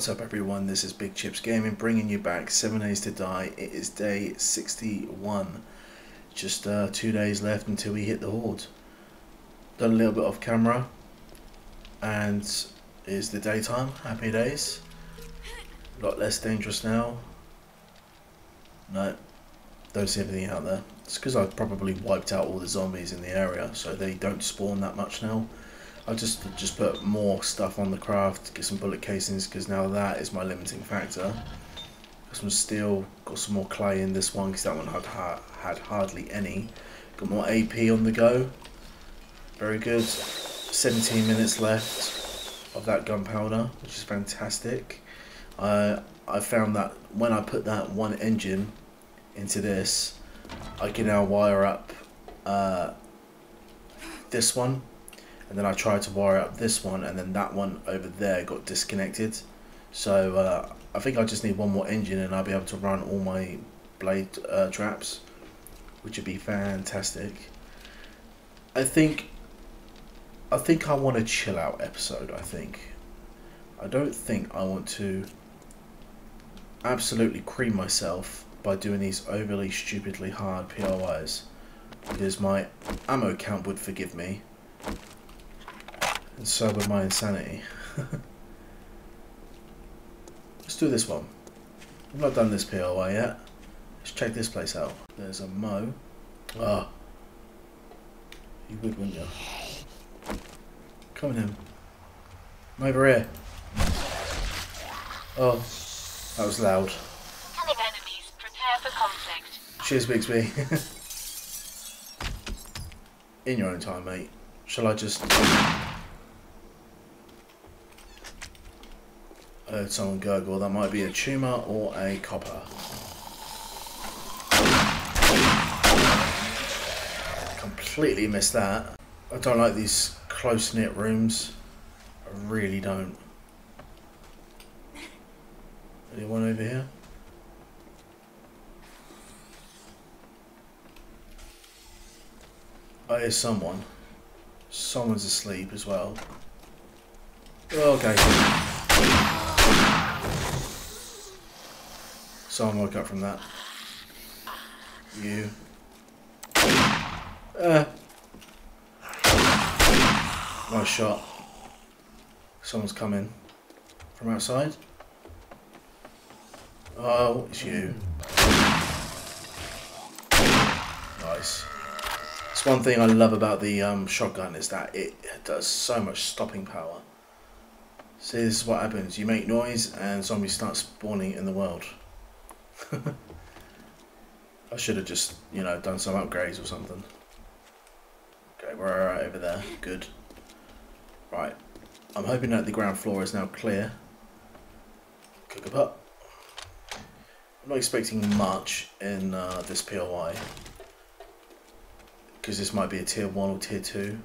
What's up everyone, this is Big Chips Gaming bringing you back 7 days to die. It is day 61, just 2 days left until we hit the horde. Done a little bit off camera and it's the daytime, happy days. A lot less dangerous now. No, don't see anything out there. It's because I've probably wiped out all the zombies in the area, so they don't spawn that much now. I'll just put more stuff on the craft, get some bullet casings, because now that is my limiting factor. Got some steel, got some more clay in this one because that one had hardly any. Got more AP on the go. Very good. 17 minutes left of that gunpowder, which is fantastic. I found that when I put that one engine into this, I can now wire up this one. And then I tried to wire up this one, and then that one over there got disconnected. So I think I just need one more engine and I'll be able to run all my blade traps, which would be fantastic. I think I want a chill out episode. I don't think I want to absolutely cream myself by doing these overly stupidly hard POIs, because my ammo count would forgive me. And so with my insanity. Let's do this one. I've not done this POI yet. Let's check this place out. There's a Mo. Ah. You would, wouldn't you? Come on in. I'm over here. Oh. That was loud. Hello enemies. Prepare for conflict. Cheers, Bigsby. In your own time, mate. Shall I just... I heard someone gurgle. That might be a tumour or a copper. Completely missed that. I don't like these close-knit rooms. I really don't. Anyone over here? I hear someone. Someone's asleep as well. Okay. Someone woke up from that. You. Nice shot. Someone's coming. From outside? Oh, it's you. Nice. It's one thing I love about the shotgun is that it does so much stopping power. See, this is what happens. You make noise and zombies start spawning in the world. I should have just, you know, done some upgrades or something. Okay, we're alright over there. Good. Right. I'm hoping that the ground floor is now clear. Cook it up. I'm not expecting much in this POI, because this might be a tier 1 or tier 2.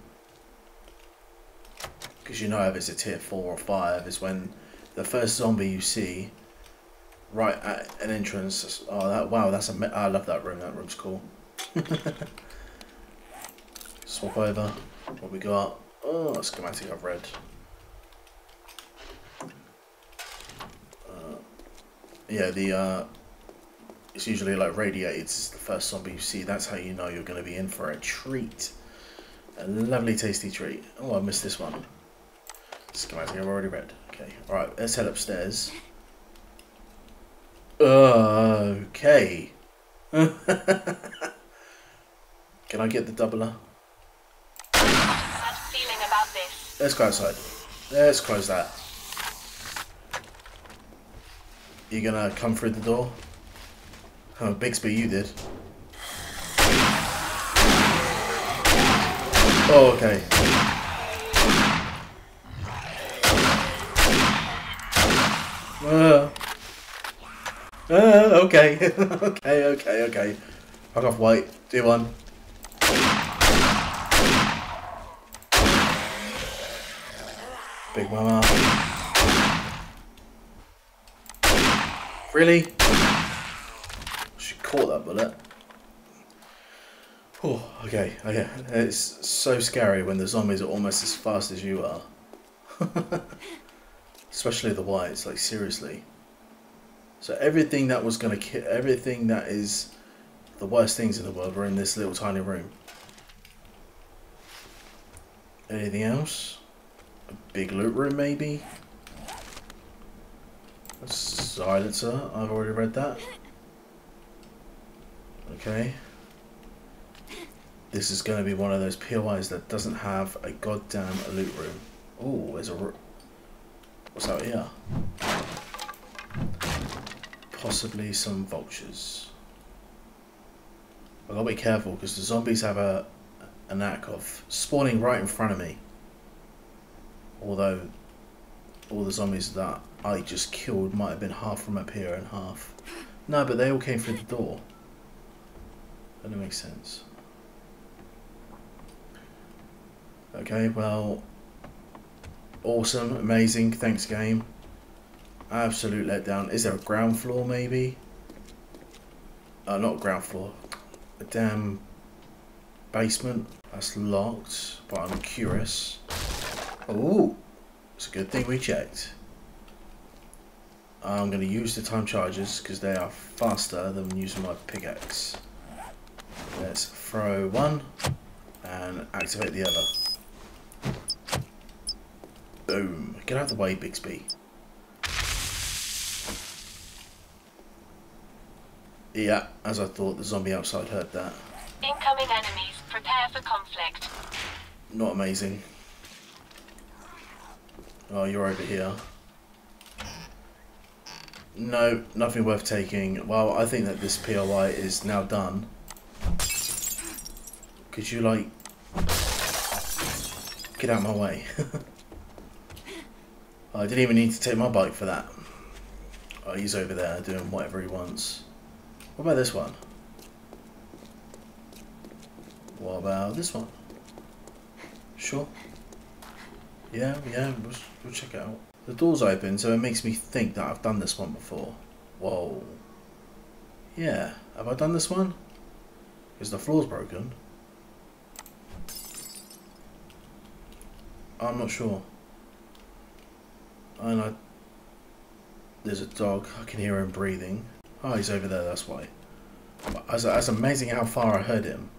Because you know if it's a tier 4 or 5 is when the first zombie you see right at an entrance. Oh, that, wow, that's a. I love that room. That room's cool. Swap over. What we got? Oh, a schematic I've read. Yeah, the it's usually like radiated. It's the first zombie you see. That's how you know you're going to be in for a treat, a lovely, tasty treat. Oh, I missed this one. Schematic I've already read. Okay, all right, let's head upstairs. Okay. Can I get the doubler? Bad feeling about this. Let's go outside. Let's close that. You gonna come through the door? Oh, Bigsby, you did. Oh, okay. Okay. okay. Fuck off, white. Do one. Big mama. Really? She caught that bullet. Oh, okay. It's so scary when the zombies are almost as fast as you are. especially the whites, like seriously. So everything that was gonna kill, everything that is the worst things in the world were in this little tiny room. Anything else? A big loot room maybe? A silencer, I've already read that. Okay. This is going to be one of those POIs that doesn't have a goddamn loot room. Oh, there's a room. What's out here? Possibly some vultures. I've got to be careful because the zombies have a knack of spawning right in front of me. Although all the zombies that I just killed might have been half from up here and half. No, but they all came through the door. That doesn't make sense. Okay, well, awesome, amazing, thanks game. Absolute letdown. Is there a ground floor maybe? Not ground floor, a damn basement. That's locked, but I'm curious. Oh, it's a good thing we checked. I'm gonna use the time chargers because they are faster than using my pickaxe. Let's throw one and activate the other. Boom. Get out of the way, Bixby. Yeah, as I thought, the zombie outside heard that. Incoming enemies. Prepare for conflict. Not amazing. Oh, you're over here. No, nothing worth taking. Well, I think that this POI is now done. Could you, like, get out of my way? I didn't even need to take my bike for that. Oh, he's over there doing whatever he wants. What about this one? What about this one? Sure. Yeah, we'll check it out. The door's open, so it makes me think that I've done this one before. Whoa. Yeah, have I done this one? Because the floor's broken. I'm not sure. And there's a dog, I can hear him breathing. Oh, he's over there, that's why. That's amazing how far I heard him.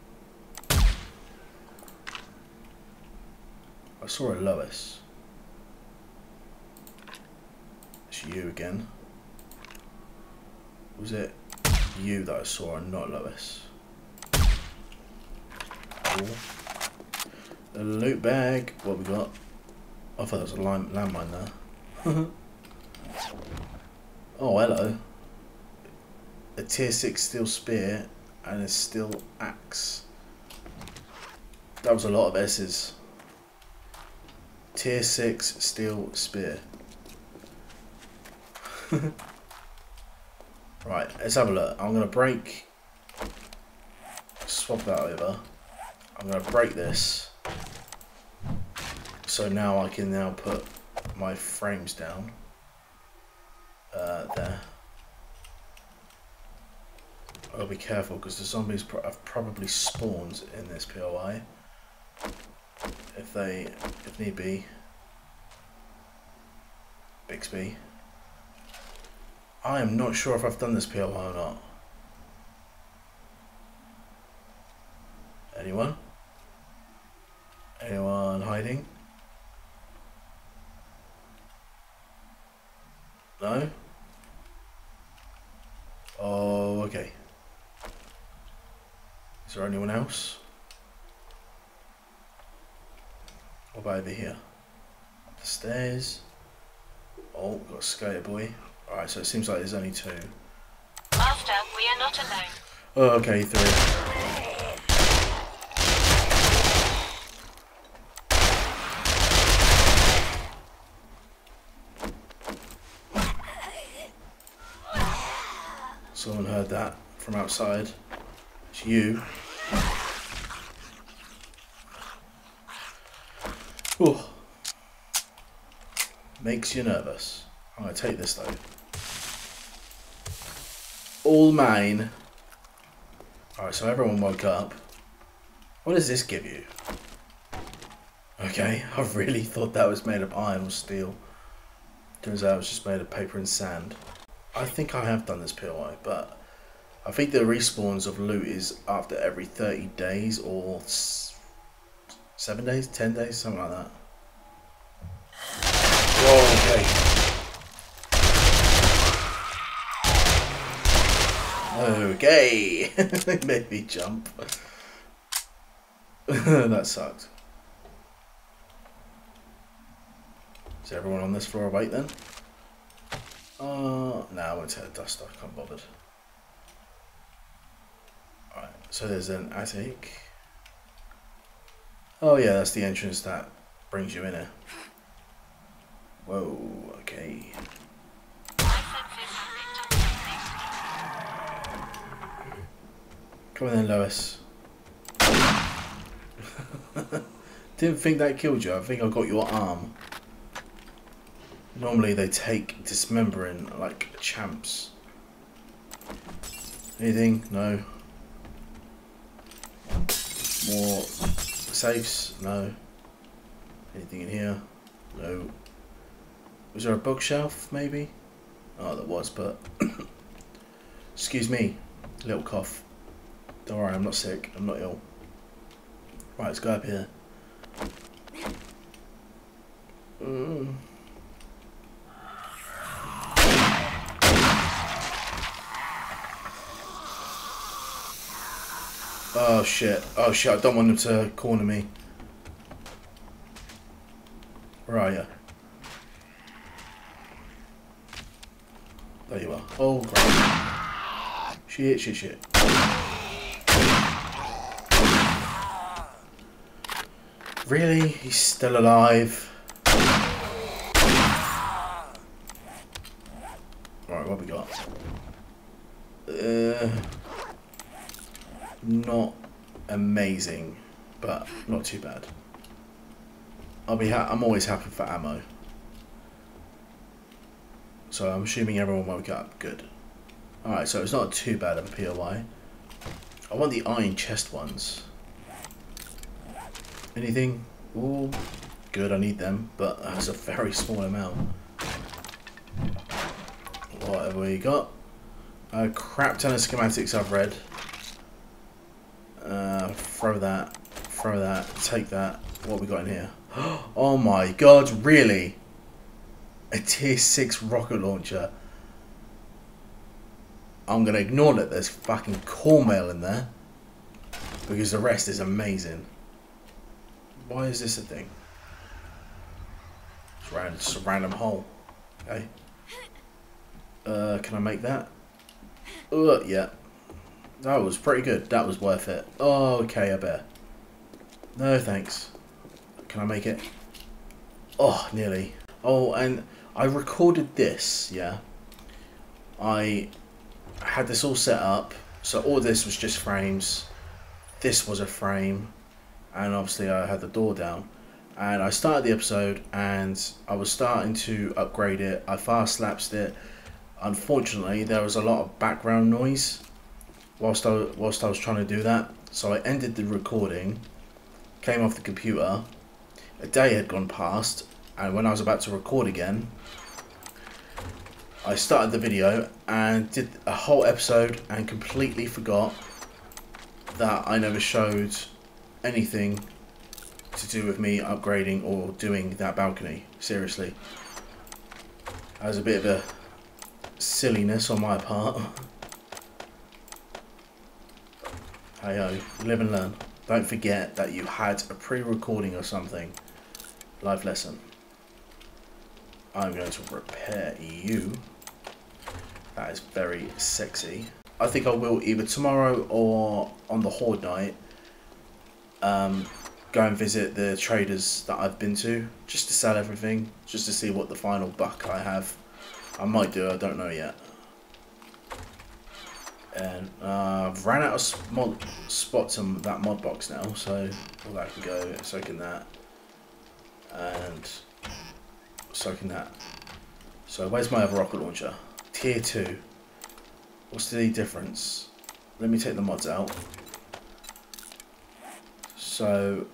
I saw a Lois. It's you again. Was it you that I saw and not Lois? Cool. A loot bag, what we got? I thought there was a landmine there. Oh, hello. A tier 6 steel spear and a steel axe. That was a lot of S's. Tier 6 steel spear. Right, let's have a look. I'm going to break. Swap that over. I'm going to break this. So now I can now put my frames down there. I'll be careful because the zombies have probably spawned in this POI if need be. Bixby, I am not sure if I've done this POI or not. Anyone hiding? No? Oh, okay. Is there anyone else? What about over here? Up the stairs. Oh, got a skater boy. Alright, so it seems like there's only two. Master, we are not alone. Oh, okay, three. Someone heard that from outside. It's you. Ooh. Makes you nervous. I'm going to take this though. All mine. Alright, so everyone woke up. What does this give you? Okay, I really thought that was made of iron or steel. Turns out it's just made of paper and sand. I think I have done this POI, but I think the respawns of loot is after every 30 days or 7 days, 10 days, something like that. Whoa, okay. Okay, they made me jump. That sucked. Is everyone on this floor awake then? No, I won't take the dust off, can't bother. Alright, so there's an attic. Oh yeah, that's the entrance that brings you in here. Whoa, okay. Come on then, Lois. Didn't think that killed you, I think I got your arm. Normally they take dismembering like champs. Anything? No. More safes? No. Anything in here? No. Was there a bookshelf maybe? Oh, there was, but... Excuse me. Little cough. Don't worry, I'm not sick. I'm not ill. Right, let's go up here. Oh shit, oh shit, I don't want them to corner me. Where are you? There you are. Oh crap. Shit, shit, shit. Really? He's still alive? Right, what we got? Not amazing, but not too bad. I'm always happy for ammo. So I'm assuming everyone woke up. Good. Alright, so it's not too bad of a POI. I want the iron chest ones. Anything? Ooh, good, I need them, but that's a very small amount. What have we got? A crap ton of schematics I've read. Throw that, take that. What have we got in here? Oh my god, really? A tier 6 rocket launcher. I'm going to ignore that there's fucking cornmeal in there, because the rest is amazing. Why is this a thing? It's a random hole. Okay. Can I make that? Yeah. That was pretty good. That was worth it. Oh, okay, I bet. No, thanks. Can I make it? Oh, nearly. Oh, and I recorded this, yeah. I had this all set up. So all this was just frames. This was a frame. And obviously I had the door down, and I started the episode and I was starting to upgrade it. I fast lapsed it. Unfortunately, there was a lot of background noise whilst I was trying to do that. So I ended the recording, came off the computer, a day had gone past, and when I was about to record again, I started the video and did a whole episode and completely forgot that I never showed anything to do with me upgrading or doing that balcony. Seriously, that was a bit of a silliness on my part. Hey ho, live and learn. Don't forget that you had a pre-recording or something. Life lesson. I'm going to repair you. That is very sexy. I think I will either tomorrow or on the Horde night. Go and visit the traders that I've been to, just to sell everything, just to see what the final buck I have. I might do, I don't know yet. And I've ran out of spots on that mod box now, so all that can go. Soaking that and soaking that. So where's my other rocket launcher? Tier 2. What's the difference? Let me take the mods out. So,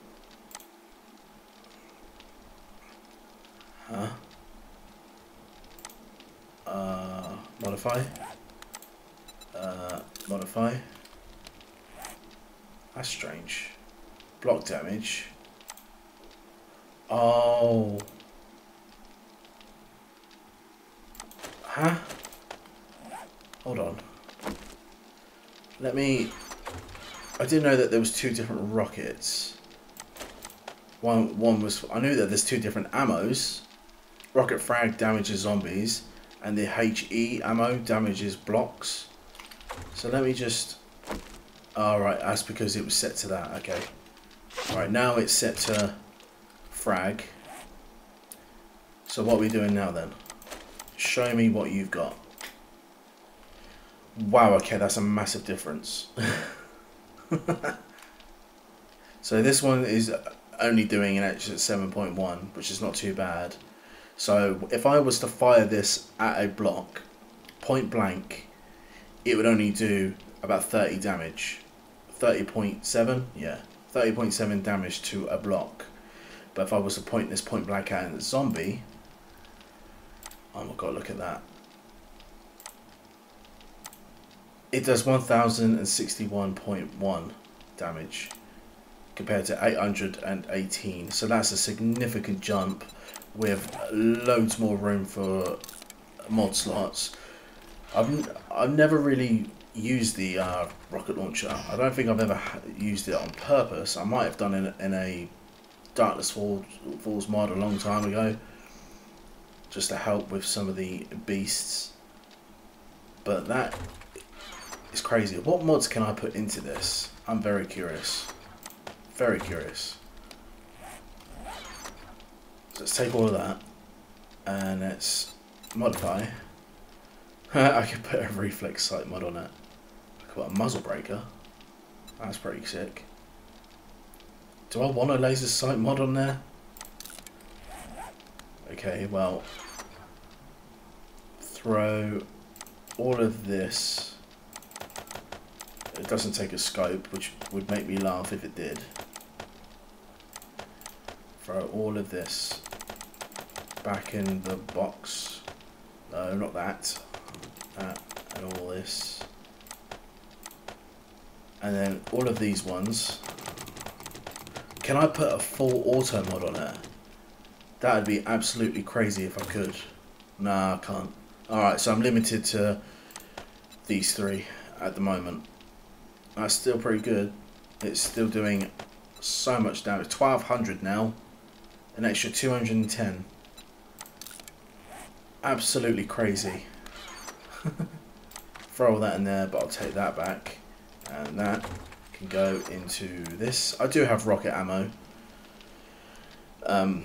Modify. Modify. That's strange. Block damage. Oh. Huh? Hold on. Let me... I didn't know that there was two different rockets. One was... I knew that there's two different ammos. Rocket frag damages zombies. And the HE ammo damages blocks. So let me just... Alright, that's because it was set to that. Okay. Alright, now it's set to frag. So what are we doing now then? Show me what you've got. Wow, okay, that's a massive difference. So this one is only doing an extra 7.1, which is not too bad. So if I was to fire this at a block, point blank, it would only do about 30 damage. 30.7? Yeah. 30.7 damage to a block. But if I was to point this point blank at a zombie... Oh my god, look at that. It does 1061.1 damage compared to 818. So that's a significant jump with loads more room for mod slots. I've never really used the rocket launcher. I don't think I've ever used it on purpose. I might have done it in a Darkness Falls mod a long time ago, just to help with some of the beasts. But that is crazy. What mods can I put into this? I'm very curious. Very curious. So let's take all of that and let's modify. I could put a reflex sight mod on it. I could put a muzzle breaker. That's pretty sick. Do I want a laser sight mod on there? Okay, well, throw all of this. It doesn't take a scope, which would make me laugh if it did. Throw all of this back in the box. No, not that. That and all this. And then all of these ones. Can I put a full auto mod on it? That would be absolutely crazy if I could. Nah, I can't. Alright, so I'm limited to these three at the moment. That's still pretty good. It's still doing so much damage. 1200 now. An extra 210. Absolutely crazy. Throw all that in there, but I'll take that back. And that can go into this. I do have rocket ammo. I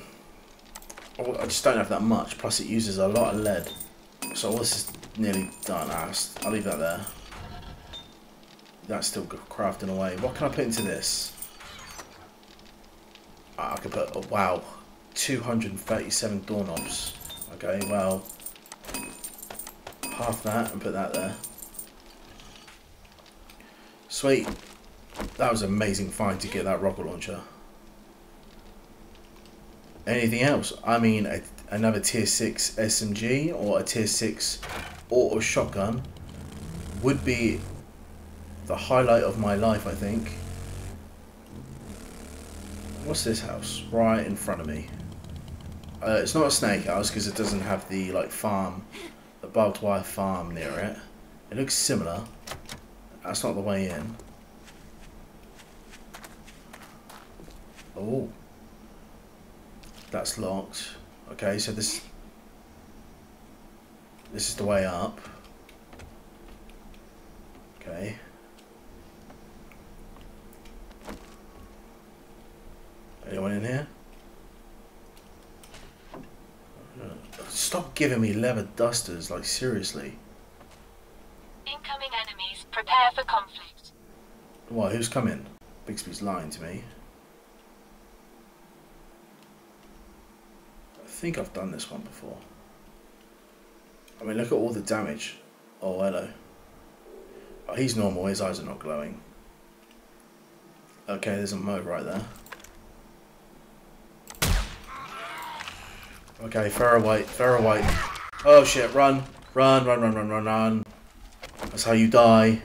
just don't have that much, plus it uses a lot of lead. So all this is nearly done. I'll leave that there. That's still crafting away. What can I put into this? I could put, oh, wow, 237 doorknobs. Okay, well, half that and put that there. Sweet. That was an amazing find to get that rocket launcher. Anything else? I mean, another tier 6 SMG or a tier 6 auto shotgun would be the highlight of my life, I think. What's this house? Right in front of me. It's not a snake house because it doesn't have the like farm, the barbed wire farm near it. It looks similar. That's not the way in. Oh. That's locked. Okay, so this is the way up. Okay. Anyone in here? Stop giving me leather dusters, like seriously. Incoming enemies, prepare for conflict. What, who's coming? Bixby's lying to me. I think I've done this one before. I mean, look at all the damage. Oh, hello. Oh, he's normal, his eyes are not glowing. Okay, there's a moat right there. Okay, fair away, fair away. Oh shit, run, Run, run, run, run, run, run. That's how you die.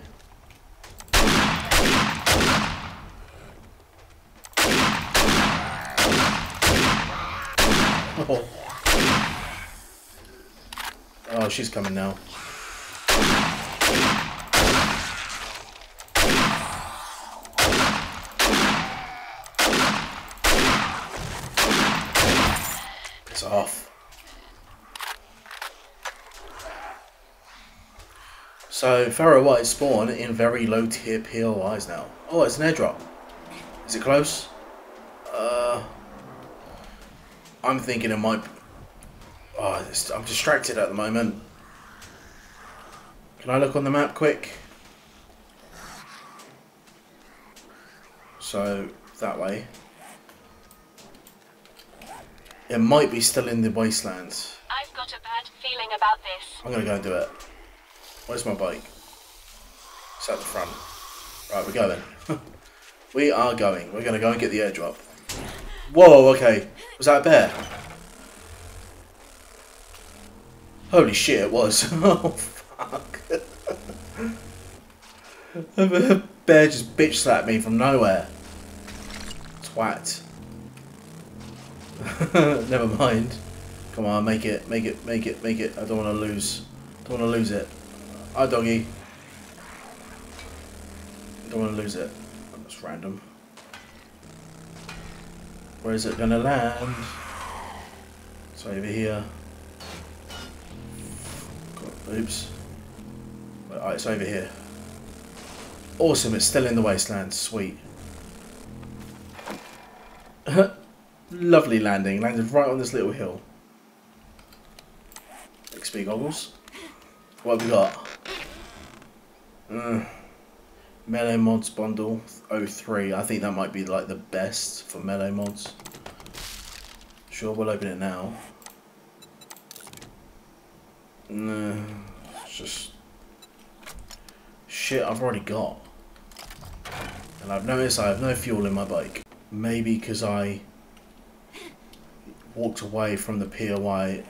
Oh. Oh, she's coming now. It's off. So Pharaoh White spawn in very low tier POIs now. Oh, it's an airdrop. Is it close? I'm thinking it might. Oh, I'm distracted at the moment. Can I look on the map quick? So that way. It might be still in the wastelands. I've got a bad feeling about this. I'm gonna go and do it. Where's my bike? It's at the front. Right, we're going. We are going. We're gonna go and get the airdrop. Whoa, okay. Was that a bear? Holy shit, it was. Oh, fuck. The bear just bitch slapped me from nowhere. Twat. Never mind. Come on, make it, make it, make it, make it. I don't want to lose. Don't want to lose it. Hi, doggy. Don't want to lose it. That's random. Where is it gonna land? It's over here. God, oops. Oh, it's over here. Awesome, it's still in the wasteland. Sweet. Lovely landing. Landed right on this little hill. XP goggles. What have we got? Melee mods bundle 03. I think that might be like the best for melee mods. Sure, we'll open it now. No, it's just shit I've already got. And I've noticed I have no fuel in my bike. Maybe because I walked away from the POI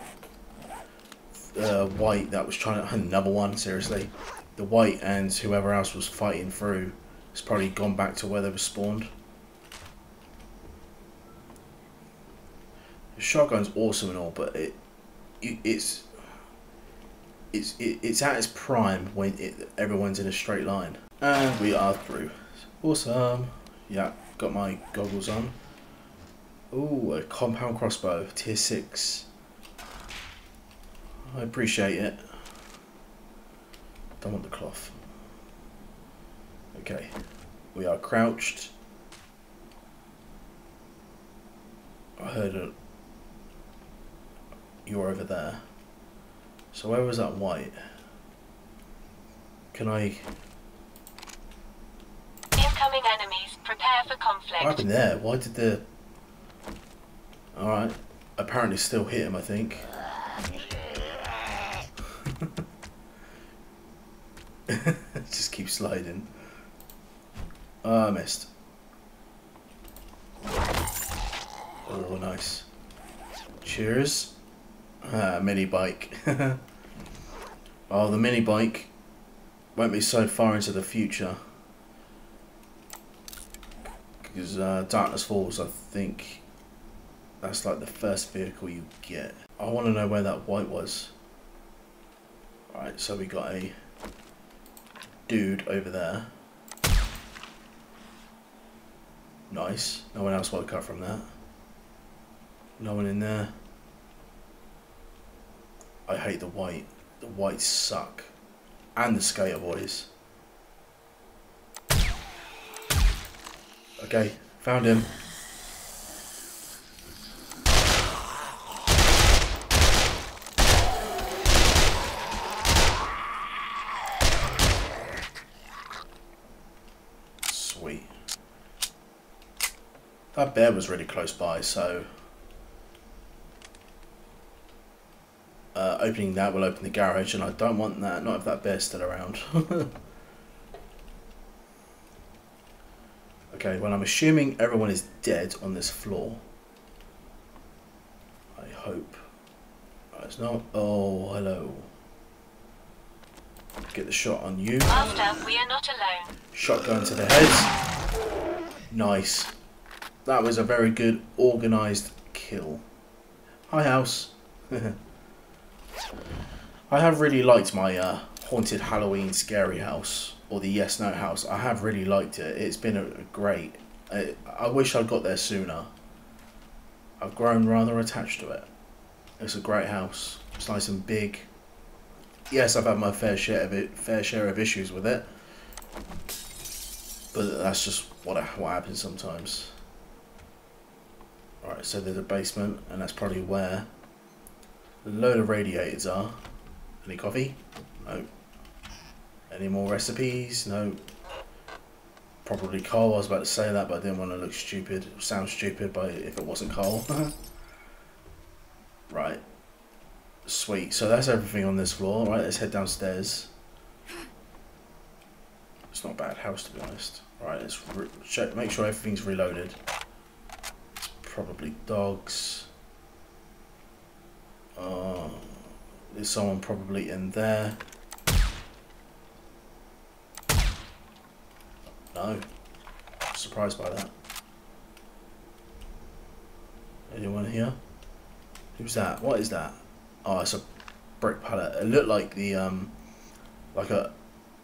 white that was trying to another one, seriously. The white and whoever else was fighting through has probably gone back to where they were spawned. The shotgun's awesome and all, but it's at its prime when everyone's in a straight line. And we are through. Awesome. Yeah, got my goggles on. Ooh, a compound crossbow, tier 6. I appreciate it. Don't want the cloth. Okay, we are crouched. I heard it. You're over there. So where was that white? Can I? Incoming enemies. Prepare for conflict. What happened there? Why did the? All right. Apparently, still hit him. I think. Just keep sliding. I missed. Oh, nice. Cheers. Mini bike. Oh, the mini bike won't be so far into the future because Darkness Falls, I think that's like the first vehicle you get. I want to know where that white was. Alright, so we got a dude over there. Nice. No one else woke up from that. No one in there. I hate the white. The whites suck. And the skater boys. Okay, found him. That bear was really close by, so opening that will open the garage, and I don't want that, not if that bear's still around. Okay, well, I'm assuming everyone is dead on this floor. I hope. It's not. Oh, hello. Get the shot on you. After we are not alone. Shot going to the head. Nice. That was a very good organised kill. Hi, house. I have really liked my Haunted Halloween Scary House, or the Yes No House. I have really liked it. It's been great. I wish I'd got there sooner. I've grown rather attached to it. It's a great house. It's nice and big. Yes, I've had my fair share of issues with it, but that's just what happens sometimes. Alright, so there's a basement, and that's probably where a load of radiators are. Any coffee? No. Any more recipes? No. Probably coal. I was about to say that, but I didn't want to look stupid, sound stupid, but if it wasn't coal. Right. Sweet. So that's everything on this floor. Right, let's head downstairs. It's not a bad house, to be honest. Right, let's check, make sure everything's reloaded. It's probably dogs. There's someone probably in there. No. I'm surprised by that. Anyone here? Who's that? What is that? Oh, it's a brick pallet. It looked like the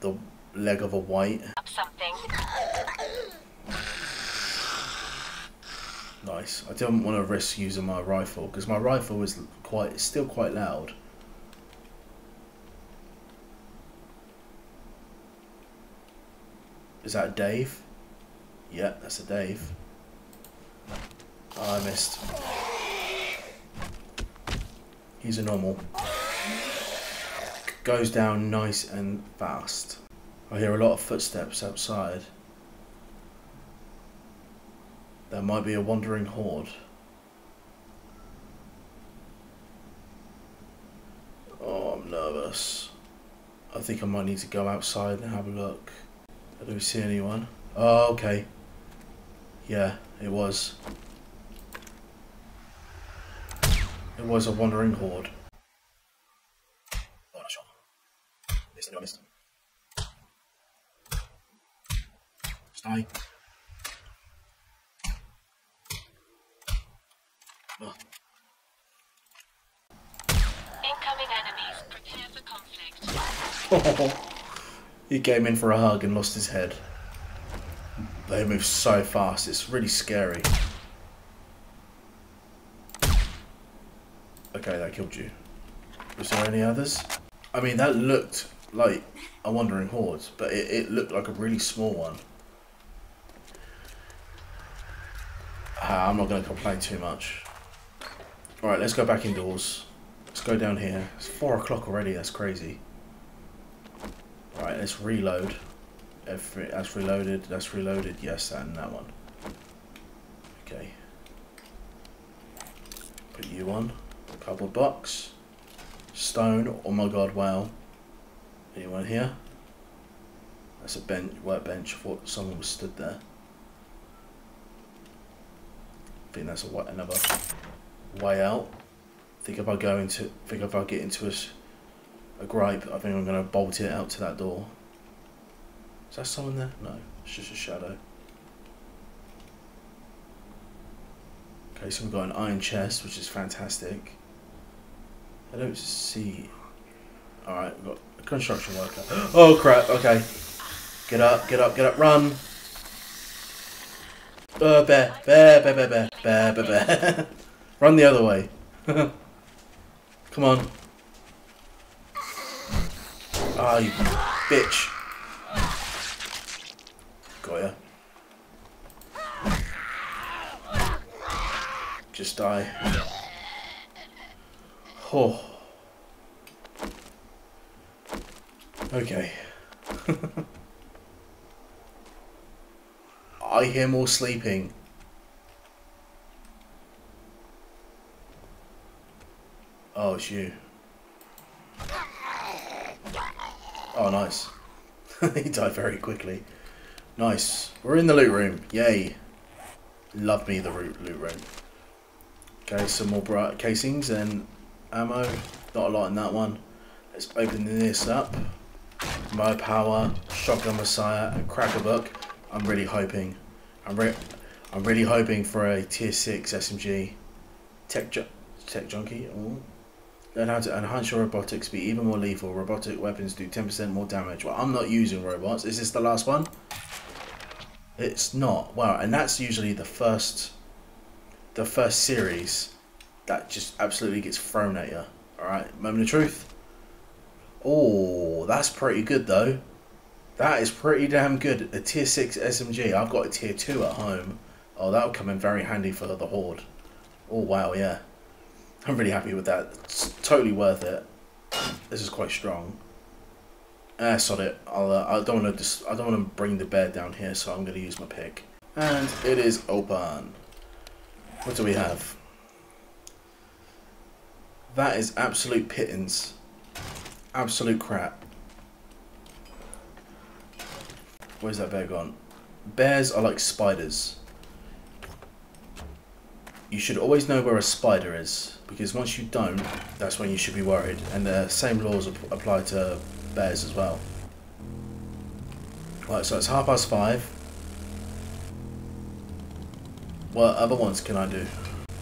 the leg of a white. Something. Nice. I didn't want to risk using my rifle because my rifle is still quite loud. Is that a Dave? Yeah, that's a Dave. Oh, I missed. He's a normal. Goes down nice and fast. I hear a lot of footsteps outside. There might be a wandering horde. Oh, I'm nervous. I think I might need to go outside and have a look. I don't see anyone. Oh, okay. Yeah, it was. It was a wandering horde. Oh, no shot. Missed, no missed. Stay. Oh. Incoming enemies, prepare for conflict. He came in for a hug and lost his head. They move so fast, it's really scary. Okay, that killed you. Was there any others? I mean, that looked like a wandering horde, but it looked like a really small one. I'm not going to complain too much. Alright, let's go back indoors. Let's go down here. It's 4 o'clock already, that's crazy. Right, let's reload. That's reloaded. That's reloaded. Yes, that and that one. Okay. Put you on. Cardboard box. Stone. Oh my god! Wow. Anyone here? That's a bench. Workbench. I thought someone was stood there. I think that's another way out. Think if I get into a gripe, I think I'm going to bolt it out to that door. Is that someone there? No, it's just a shadow. Okay, so we've got an iron chest, which is fantastic. I don't see... Alright, we've got a construction worker. Oh crap, okay. Get up, get up, get up, run! Bear, bear, bear, bear, bear, bear, bear, bear. Run the other way. Come on. Ah, oh, you bitch. Got ya. Just die. Oh. Okay. I hear more sleeping. Oh, it's you. Oh, nice. He died very quickly. Nice. We're in the loot room. Yay. Love me the loot room. Okay, some more bright casings and ammo. Not a lot in that one. Let's open this up. Mo Power, Shotgun Messiah, and Crackerbuck. I'm really hoping for a tier 6 SMG. Tech junkie. Ooh. Learn how to enhance your robotics, be even more lethal. Robotic weapons do 10% more damage. Well, I'm not using robots. Is this the last one? It's not. Wow, and that's usually the first series that just absolutely gets thrown at you. Alright, moment of truth. Oh, that's pretty good though. That is pretty damn good. A tier 6 SMG. I've got a tier 2 at home. Oh, that'll come in very handy for the horde. Oh, wow, yeah. I'm really happy with that. It's totally worth it. This is quite strong. Sod it. I don't want to bring the bear down here, so I'm going to use my pick. And it is open. What do we have? That is absolute pittance. Absolute crap. Where's that bear gone? Bears are like spiders. You should always know where a spider is, because once you don't, that's when you should be worried. And the same laws apply to bears as well. Right, so it's 5:30. What other ones can I do?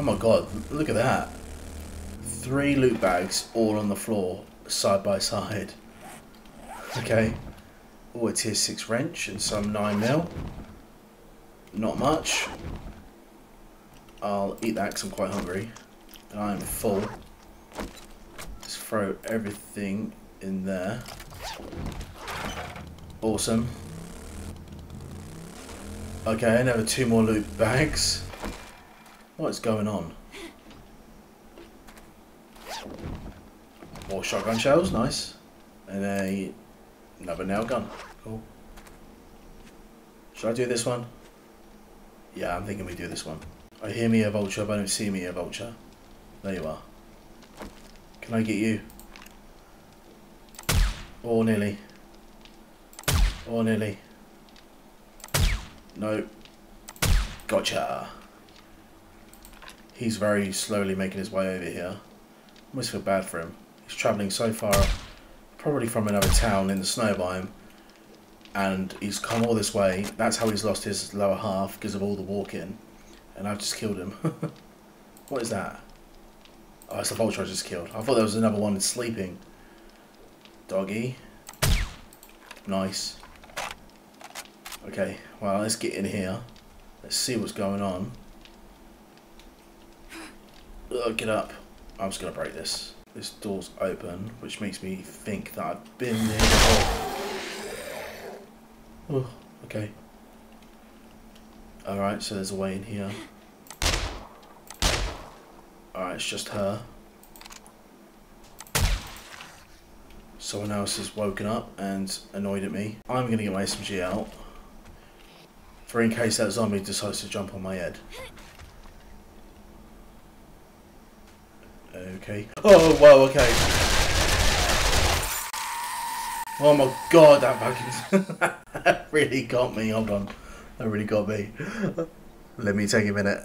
Oh my god, look at that. 3 loot bags all on the floor, side by side. Okay. Oh, a tier 6 wrench and some 9mm. Not much. I'll eat that because I'm quite hungry. And I am full. Just throw everything in there. Awesome. Okay, another 2 more loot bags. What's going on? More shotgun shells, nice. And another nail gun. Cool. Should I do this one? Yeah, I'm thinking we do this one. I hear me a vulture, but I don't see me a vulture. There you are. Can I get you? Or nearly. Or nearly. No. Gotcha. He's very slowly making his way over here. I almost feel bad for him. He's travelling so far, probably from another town in the snow biome. And he's come all this way. That's how he's lost his lower half, because of all the walking. And I've just killed him. What is that? Oh, it's the vulture I just killed. I thought there was another one sleeping. Doggy. Nice. Okay, well, let's get in here. Let's see what's going on. Ugh, get up. I'm just going to break this. This door's open, which makes me think that I've been there before. Oh, okay. Alright, so there's a way in here. Alright, it's just her. Someone else has woken up and annoyed at me. I'm going to get my SMG out. For in case that zombie decides to jump on my head. Okay. Oh, whoa, okay. Oh my god, that fucking really got me. Hold on. That really got me. Let me take a minute.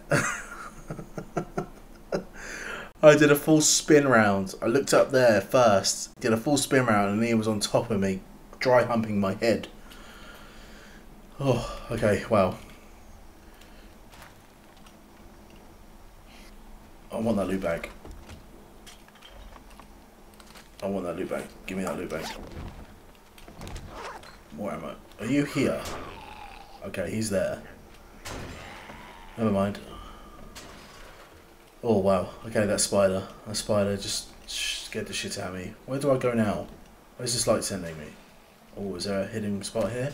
I did a full spin round. I looked up there first, did a full spin round, and he was on top of me, dry humping my head. Oh, okay, well. I want that loot bag. I want that loot bag. Give me that loot bag. Where am I? Are you here? Okay, he's there. Never mind. Oh, wow. Okay, that spider. That spider just scared the shit out of me. Where do I go now? Where's this light sending me? Oh, is there a hidden spot here?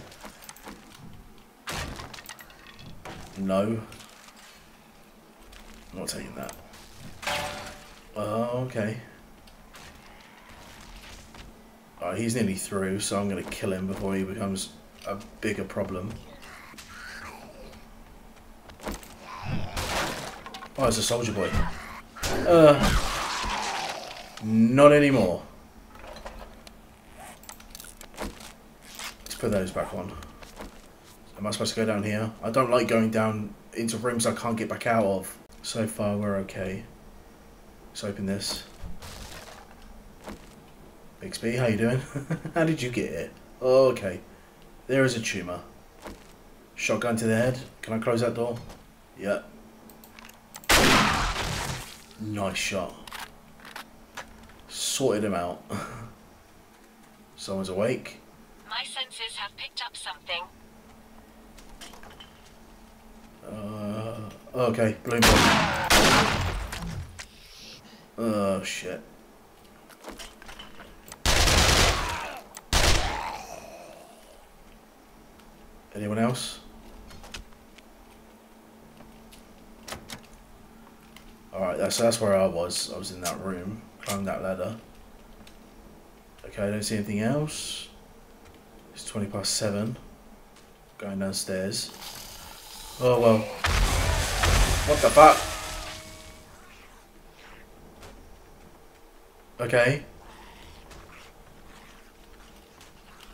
No. I'm not taking that. Oh, okay. Alright, he's nearly through, so I'm going to kill him before he becomes a bigger problem. Oh, it's a soldier boy. Not anymore. Let's put those back on. Am I supposed to go down here? I don't like going down into rooms I can't get back out of. So far, we're okay. Let's open this. Bixby, how you doing? How did you get here? Okay. There is a tumor. Shotgun to the head. Can I close that door? Yeah. Nice shot. Sorted him out. Someone's awake. My senses have picked up something. Okay, blue ball. Oh, shit. Anyone else? Alright, that's where I was. I was in that room. Climbed that ladder. Okay, I don't see anything else. It's 7:20. Going downstairs. Oh, well. What the fuck? Okay.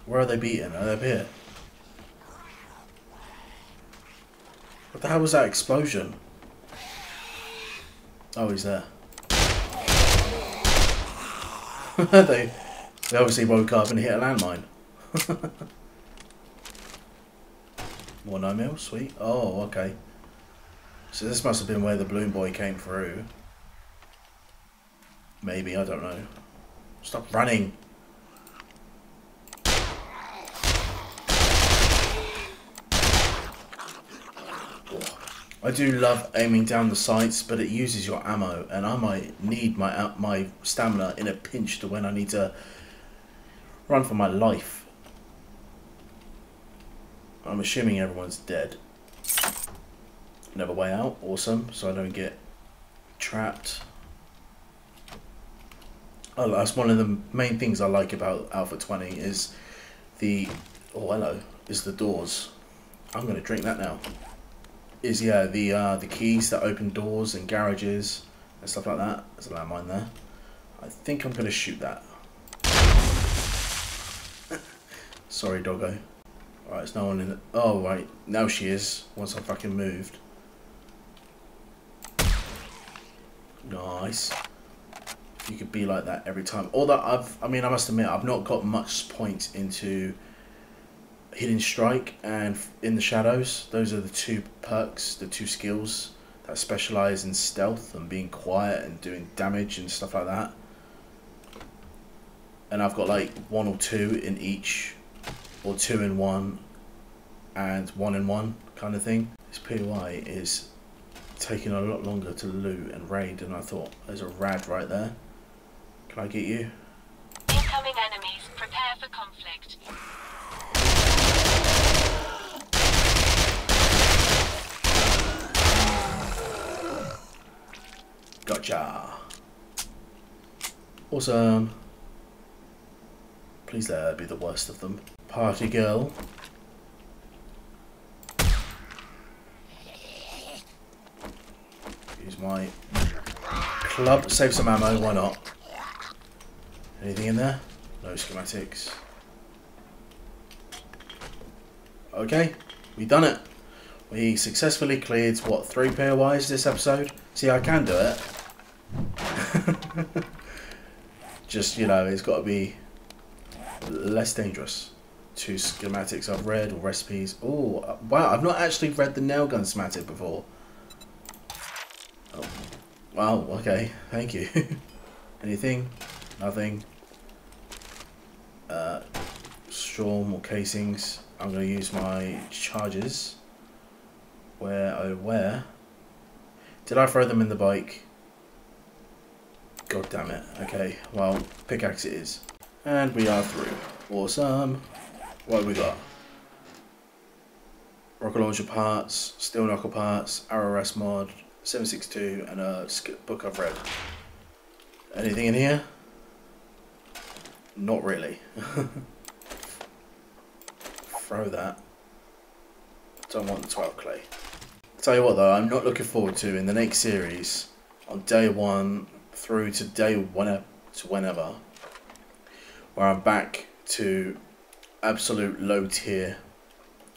Where are they beating? Are they up here? What the hell was that explosion? Oh, he's there. They obviously woke up and hit a landmine. More no meal, sweet. Oh, okay. So this must have been where the balloon boy came through. Maybe, I don't know. Stop running! I do love aiming down the sights, but it uses your ammo, and I might need my stamina in a pinch to when I need to run for my life. I'm assuming everyone's dead. Another way out, awesome, so I don't get trapped. Oh, that's one of the main things I like about Alpha 20 is the... Oh, hello. Is the doors. I'm going to drink that now. Is, yeah, the keys that open doors and garages and stuff like that. There's a landmine there. I think I'm going to shoot that. Sorry, doggo. Alright, there's no one in the... Oh, right. Now she is. Once I fucking moved. Nice. You could be like that every time. Although I mean, I must admit, I've not got much point into Hidden Strike and In the Shadows. Those are the two perks, the two skills that specialise in stealth and being quiet and doing damage and stuff like that. And I've got like one or two in each, or two in one, and one in one kind of thing. This POI is taking a lot longer to loot and raid than I thought. There's a rad right there. Can I get you? Incoming enemies, prepare for conflict. Gotcha. Awesome. Please let her be the worst of them. Party girl. Use my club. Save some ammo, why not? Anything in there? No schematics. Okay, we done it. We successfully cleared, what, 3 POIs this episode? See, I can do it. Just, you know, it's got to be less dangerous. 2 schematics I've read, or recipes. Oh, wow, I've not actually read the nail gun schematic before. Oh. Wow, okay, thank you. Anything? Nothing. Straw or casings. I'm going to use my charges. Where, oh where? Did I throw them in the bike? God damn it. Okay, well, pickaxe it is. And we are through. Awesome. What have we got? Rocket launcher parts, steel knuckle parts, arrow rest mod, 762, and a book I've read. Anything in here? Not really. Throw that. Don't want the 12 clay. Tell you what though, I'm not looking forward to in the next series, on day 1 through to whenever, where I'm back to absolute low tier,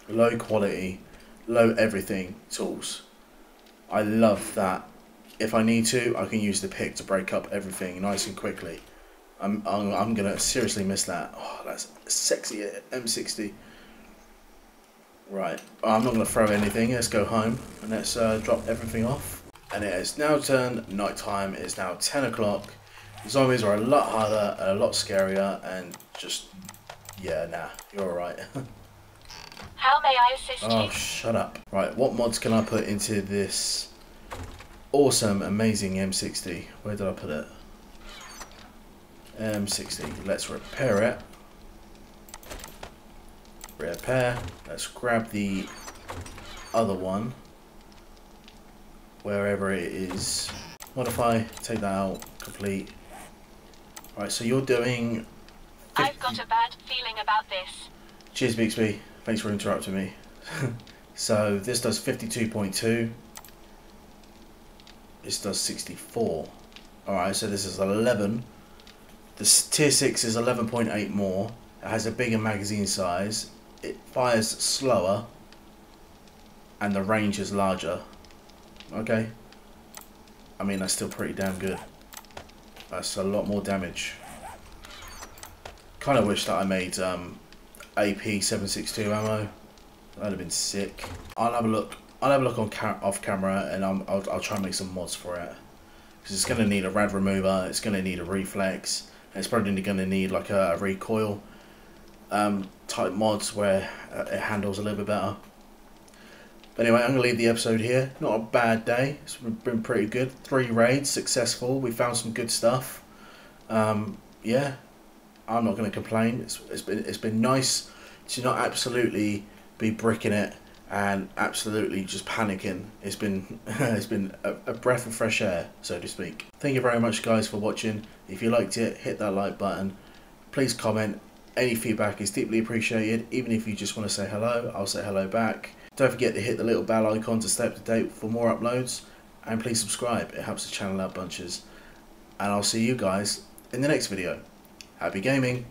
low quality, low everything tools. I love that if I need to, I can use the pick to break up everything nice and quickly. I'm gonna seriously miss that. Oh, that's sexy M60. Right, I'm not gonna throw anything. Let's go home and let's drop everything off. And it has now turned night time. It's now 10 o'clock. Zombies are a lot harder and a lot scarier, and just yeah, nah, you're alright. How may I assist you? Oh, shut up. Right, what mods can I put into this awesome, amazing M60? Where did I put it? M60. Let's repair it. Repair. Let's grab the other one. Wherever it is. Modify. Take that out. Complete. Alright, so you're doing... I've got a bad feeling about this. Cheers, Bixby. Thanks for interrupting me. So this does 52.2. This does 64. Alright, so this is 11. This tier 6 is 11.8 more. It has a bigger magazine size. It fires slower. And the range is larger. Okay. I mean, that's still pretty damn good. That's a lot more damage. Kind of wish that I made... AP 762 ammo. That'd have been sick. I'll have a look. I'll have a look on off camera, and I'll try and make some mods for it, because it's gonna need a rad remover. It's gonna need a reflex. And it's probably gonna need like a recoil type mods where it handles a little bit better. But anyway, I'm gonna leave the episode here. Not a bad day. It's been pretty good. 3 raids successful. We found some good stuff. Yeah. I'm not going to complain. It's been nice to not absolutely be bricking it and absolutely just panicking. It's been it's been a breath of fresh air, so to speak. Thank you very much, guys, for watching. If you liked it, hit that like button. Please comment. Any feedback is deeply appreciated. Even if you just want to say hello, I'll say hello back. Don't forget to hit the little bell icon to stay up to date for more uploads. And please subscribe. It helps the channel out bunches. And I'll see you guys in the next video. Happy gaming!